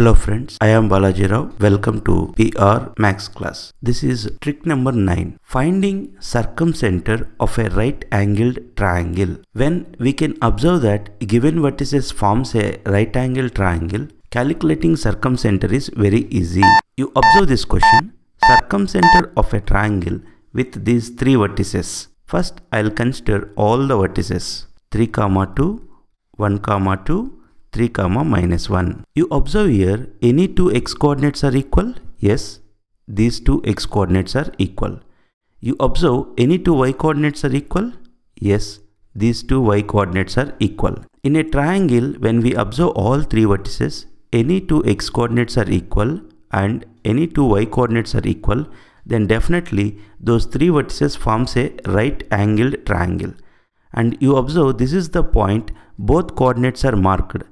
Hello friends, I am Balaji Rav. Welcome to PR Max class. This is trick number 9. Finding circumcenter of a right angled triangle. When we can observe that given vertices forms a right angled triangle, calculating circumcenter is very easy. You observe this question. Circumcenter of a triangle with these three vertices. First, I will consider all the vertices. 3, 2, 1, 2. 3, -1. You observe here any two x coordinates are equal? Yes, these two x coordinates are equal. You observe any two y coordinates are equal? Yes, these two y coordinates are equal. In a triangle, when we observe all three vertices, any two x coordinates are equal and any two y coordinates are equal, then definitely those three vertices forms a right angled triangle. And you observe this is the point, both coordinates are marked.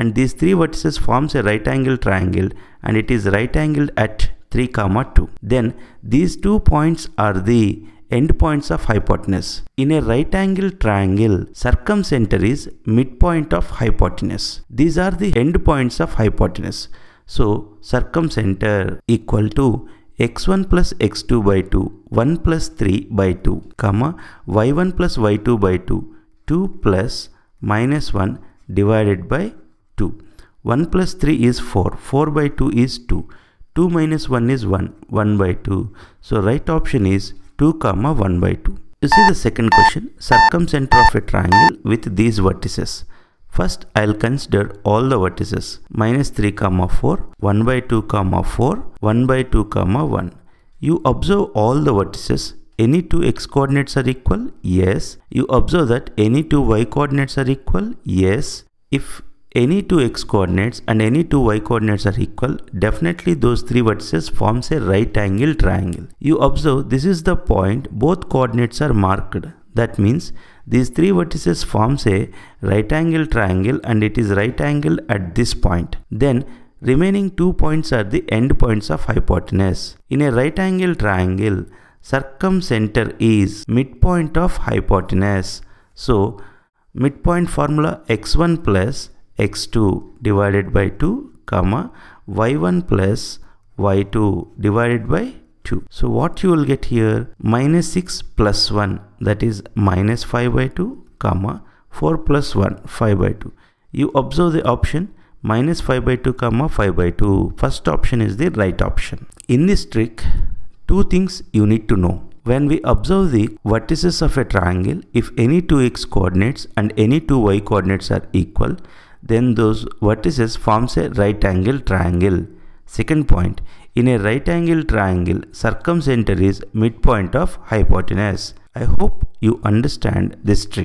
And these three vertices forms a right angled triangle and it is right angled at 3, 2. Then these two points are the end points of hypotenuse. In a right angled triangle, circumcenter is midpoint of hypotenuse. These are the end points of hypotenuse. So circumcenter equal to x1 plus x2 by 2, 1 plus 3 by 2, y1 plus y2 by 2, 2 plus minus 1 divided by 2. 1 plus 3 is 4, 4 by 2 is 2, 2 minus 1 is 1, 1 by 2. So right option is 2, 1 by 2. You see the second question, circumcenter of a triangle with these vertices. First I will consider all the vertices. -3, 4, 1, 2, 4, 1, 2, 1. You observe all the vertices. Any two x coordinates are equal? Yes. You observe that any two y coordinates are equal? Yes. If any two x coordinates and any two y coordinates are equal, definitely those three vertices forms a right angled triangle. You observe this is the point, both coordinates are marked. That means these three vertices forms a right angled triangle and it is right angled at this point. Then remaining 2 points are the end points of hypotenuse. In a right angled triangle, circumcenter is midpoint of hypotenuse. So midpoint formula x1 plus x2 divided by 2, y1 plus y2 divided by 2. So what you will get here, -6 plus 1, that is -5 by 2, 4 plus 1, 5 by 2. You observe the option -5 by 2, 5 by 2. First option is the right option. In this trick, two things you need to know. When we observe the vertices of a triangle, if any two x coordinates and any two y coordinates are equal, then those vertices forms a right angled triangle. Second point, in a right angled triangle, circumcenter is midpoint of hypotenuse. I hope you understand this trick.